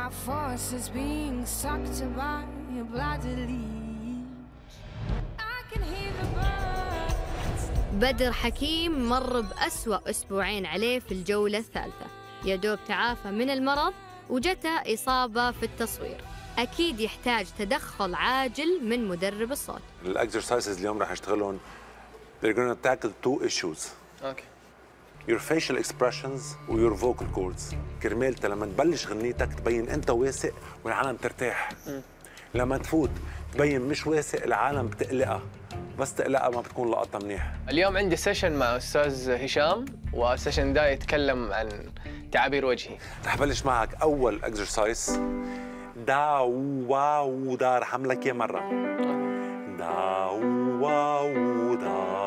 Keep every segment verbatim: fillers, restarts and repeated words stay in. my forces being sucked by your bloody leaves. I can hear the birds. بدر حكيم مر بأسوأ أسبوعين عليه في الجولة الثالثة، يدوب تعافى من المرض وجته إصابة في التصوير. أكيد يحتاج تدخل عاجل من مدرب الصوت. الأكسرسايزز اليوم راح أشتغلهم they're going to tackle two issues. Okay. Your facial expressions و your vocal cords. كرمال لما تبلش غنيتك تبين أنت واثق والعالم ترتاح. م. لما تفوت تبين مش واثق العالم بتقلقها، بس تقلقها ما بتكون لقطة منيح. اليوم عندي سيشن مع أستاذ هشام، والسيشن ده يتكلم عن تعابير وجهي. رح بلش معك أول اكسرسايز داو واو دا، رح أعملك إياه مرة. داو واو دا.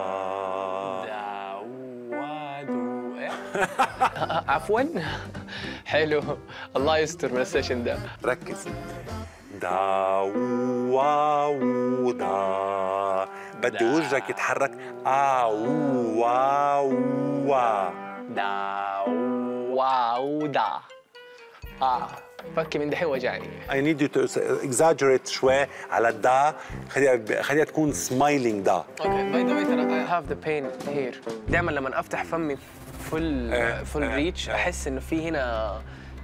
عفوا حلو، الله يستر من السيشن ده. ركز. داو واو دا، بدي وجهك يتحرك. آو واو وا. داو واو دا. آه فكي من دحين وجعني. I need you to exaggerate شوي على الدا، خليها خليها تكون smiling دا. Okay. By the way, I have the pain here. دائما لما أفتح فمي فل أه فل أه ريتش أه احس انه في هنا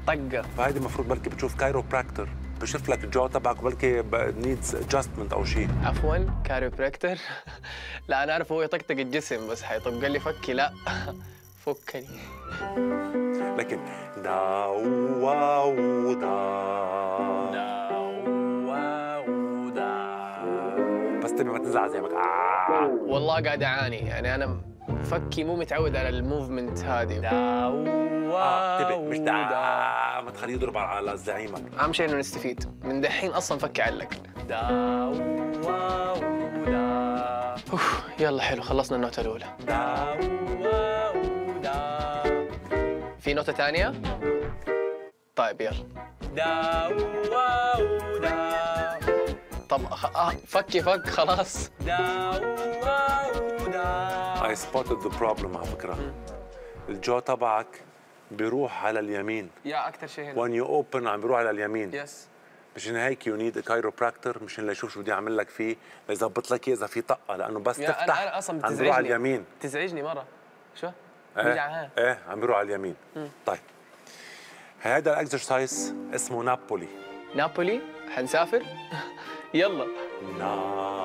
طقه. فهيدي المفروض بركي بتشوف كايروبراكتر بشوف لك الجو تبعك، بركي نيدز ادجستمنت او شيء. عفوا كايروبراكتر؟ لا انا عارف هو يطقطق الجسم، بس حيطق لي فكي. لا فكني. لكن داو واو دا. داو واو دا. بس تبي ما تنزل على زيبك. والله قاعد اعاني، يعني انا فكي مو متعود على الموفمنت هذه. داو واو تبي مش داو، ما تخليه يضرب على زعيمك. اهم شيء انه نستفيد من دحين، اصلا فكي على الاكل. داو واو دا. اوف يلا حلو، خلصنا النوتة الأولى. داو واو دا. في نوتة ثانية؟ طيب يلا. داو واو دا. طب فكي فك خلاص. داو واو دا. I spotted the problem على فكرة. الجو تبعك بيروح على اليمين. يا أكثر شيء هنا. When you open عم بيروح على اليمين. Yes. مشان هيك you need a chiropractor مشان ليشوف شو بدي أعمل لك فيه، ليظبط لك إياه إذا في طقة، لأنه بس تفتح أنا أصلا بتزعجني. عم بيروح على اليمين. بتزعجني مرة. شو؟ إيه إيه عم بيروح على اليمين. م. طيب. هذا الإكسرسايز اسمه نابولي. نابولي؟ حنسافر؟ يلا. نا